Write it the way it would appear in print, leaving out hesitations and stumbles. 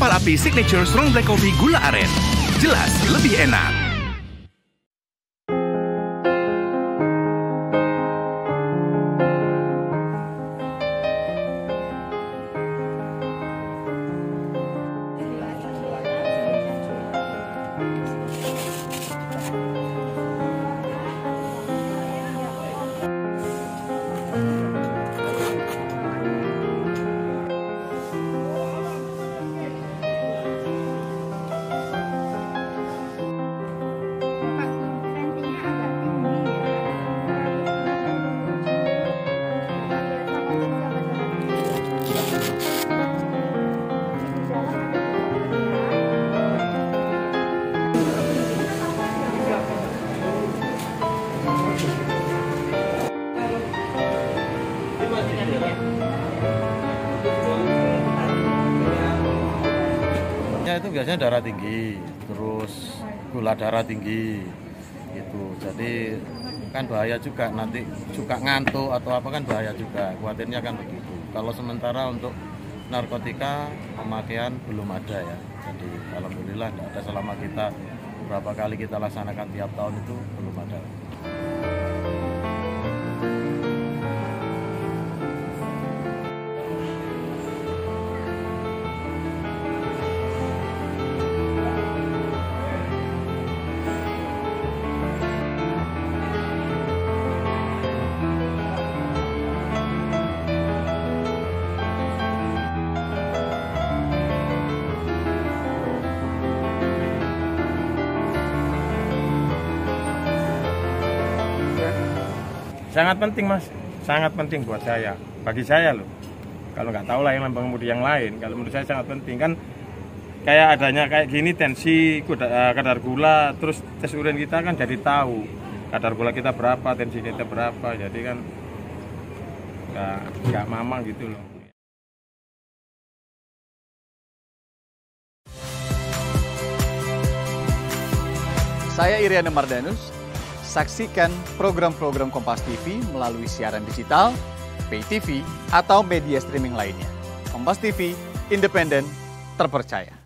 kapal api Signature Strong Black Coffee Gula Aren. Jelas lebih enak. Itu biasanya darah tinggi, terus gula darah tinggi gitu. Jadi kan bahaya juga, nanti suka ngantuk atau apa kan bahaya juga. Khawatirnya kan begitu. Kalau sementara untuk narkotika pemakaian belum ada ya. Jadi alhamdulillah tidak ada, selama kita berapa kali kita laksanakan tiap tahun itu belum ada. Sangat penting mas, sangat penting buat saya, bagi saya loh. Kalau nggak tahu lah yang pengemudi yang lain, kalau menurut saya sangat penting kan. Kayak adanya kayak gini tensi, kadar gula, terus tes urin kita kan jadi tahu kadar gula kita berapa, tensi kita berapa, jadi kan nggak mamang gitu loh. Saya Iriana Mardanus. Saksikan program-program Kompas TV melalui siaran digital, pay TV, atau media streaming lainnya. Kompas TV, independen, terpercaya.